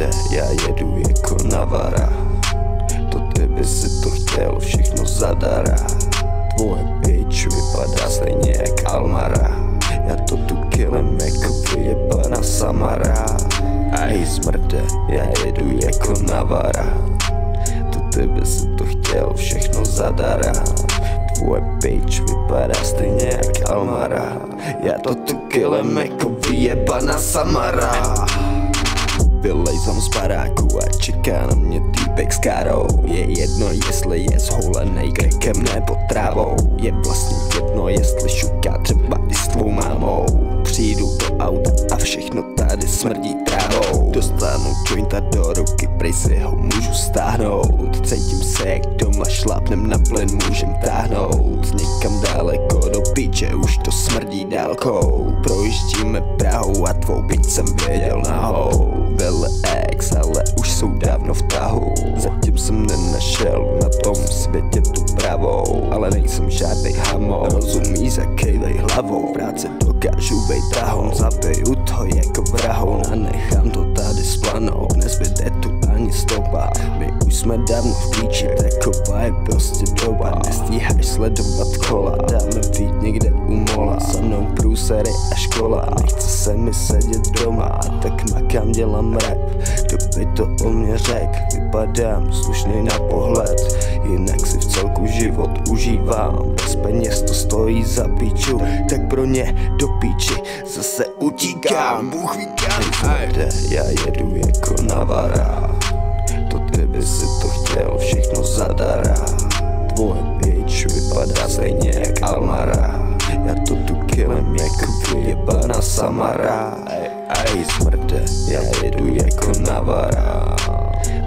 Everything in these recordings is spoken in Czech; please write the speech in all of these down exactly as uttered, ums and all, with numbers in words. jde, já jedu jako Nawara. To tebe se to chtělo, všechno zadara. Tvoje bitch vypadá stejně jak Almara. Já to tu kilem jako vyjebaná Samara. A i zmrde, já jedu jako Nawara. To tebe se to chtělo, všechno zadara. Tvoje bitch vypadá stejně jak Almara. Já to tu kilem jako vyjebaná Samara. Vylejzám z baráku a čeká na mě týpek s károu. Je jedno, jestli je zholenej krekem nebo trávou. Je vlastně jedno, jestli šuká třeba i s tvou mámou. Přijdu do auta a všechno tady smrdí trávou. Dostanu jointa do ruky, prý si ho můžu stáhnout. Cítím se jak doma, šlápnem na plyn, můžem táhnout někam daleko do píče, už to smrdí dálkou. Projíždíme Prahou a tvou byť jsem věděl nahou. Vele ex, ale už jsou dávno v tahu. Zatím jsem nenašel na tom světě tu pravou. Ale nejsem žádnej hamo, rozumí, zakejvej hlavou. Práce dokážu bejt drahou, zabiju to jako vrahou. A nechám to tady splanout, nezbyde tu ani stopa. My už jsme dávno v píči, taková je prostě doba. Nestíháš sledovat kola, dáme vít někde u mola. Za mnou průsery a škola, nechce se mi sedět doma. A tak makám, dělám rap, kdo by to o mě řek. Vypadám slušnej na pohled, jinak si v celku život užívám. Bez peněz to stojí za píču, tak pro ně do píči zase utíkám. Bůh ví kam, já jedu jako Nawara. To tebe si to chtěl, všechno zadara. Tvoje bitch vypadá stejně jak Almara. Já to tu kilem jako vyjebaná Samara. Aj smrde, já jedu jako Nawara.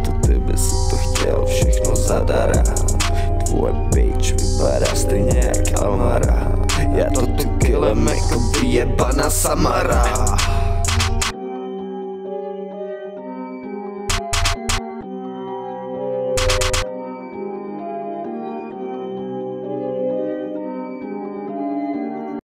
To tebe si to chtěl, všechno zadara. Tvoje bitch vypadá stejně jak Almara. Já to tu kilem jako vyjebaná Samara.